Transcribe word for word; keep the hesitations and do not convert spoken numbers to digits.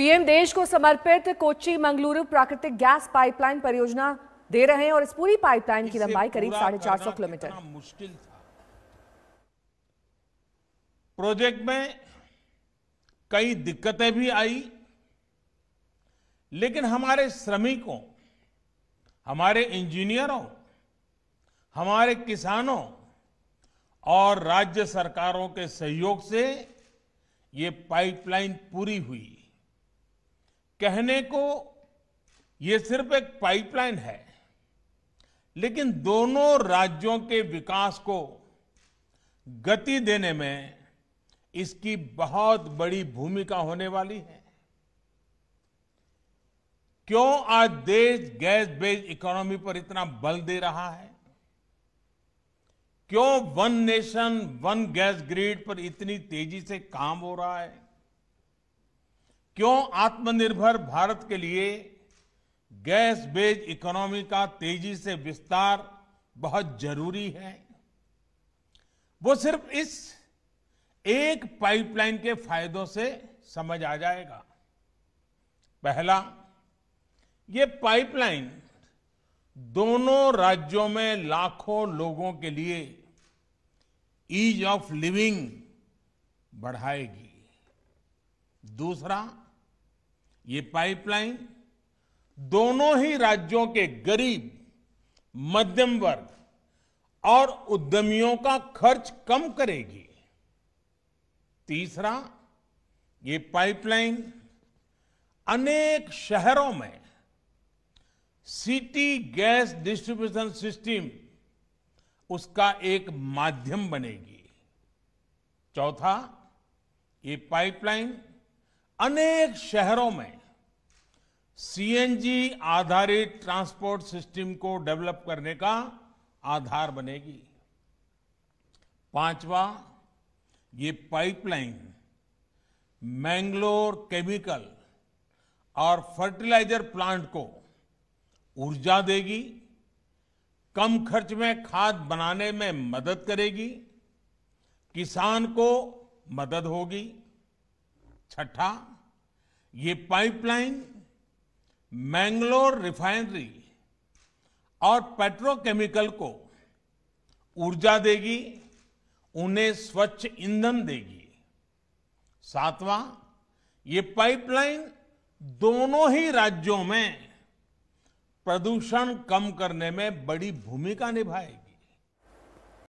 PM देश को समर्पित कोच्चि मंगलूर प्राकृतिक गैस पाइपलाइन परियोजना दे रहे हैं और इस पूरी पाइपलाइन की लंबाई करीब साढ़े चार सौ किलोमीटर। मुश्किल था। प्रोजेक्ट में कई दिक्कतें भी आई, लेकिन हमारे श्रमिकों, हमारे इंजीनियरों, हमारे किसानों और राज्य सरकारों के सहयोग से ये पाइपलाइन पूरी हुई। कहने को ये सिर्फ एक पाइपलाइन है, लेकिन दोनों राज्यों के विकास को गति देने में इसकी बहुत बड़ी भूमिका होने वाली है। क्यों आज देश गैस बेस्ड इकोनॉमी पर इतना बल दे रहा है? क्यों one nation one gas grid पर इतनी तेजी से काम हो रहा है? क्यों आत्मनिर्भर भारत के लिए गैस बेस्ड इकोनॉमी का तेजी से विस्तार बहुत जरूरी है? वो सिर्फ इस एक पाइपलाइन के फायदों से समझ आ जाएगा। पहला, ये पाइपलाइन दोनों राज्यों में लाखों लोगों के लिए ईज ऑफ लिविंग बढ़ाएगी। दूसरा, ये पाइपलाइन दोनों ही राज्यों के गरीब, मध्यम वर्ग और उद्यमियों का खर्च कम करेगी। तीसरा, ये पाइपलाइन अनेक शहरों में सिटी गैस डिस्ट्रीब्यूशन सिस्टम, उसका एक माध्यम बनेगी। चौथा, ये पाइपलाइन अनेक शहरों में सीएनजी आधारित ट्रांसपोर्ट सिस्टम को डेवलप करने का आधार बनेगी। पांचवा, ये पाइपलाइन मैंगलोर केमिकल और फर्टिलाइजर प्लांट को ऊर्जा देगी, कम खर्च में खाद बनाने में मदद करेगी, किसान को मदद होगी। छठा, ये पाइपलाइन मैंगलोर रिफाइनरी और पेट्रोकेमिकल को ऊर्जा देगी, उन्हें स्वच्छ ईंधन देगी। सातवां, ये पाइपलाइन दोनों ही राज्यों में प्रदूषण कम करने में बड़ी भूमिका निभाएगी।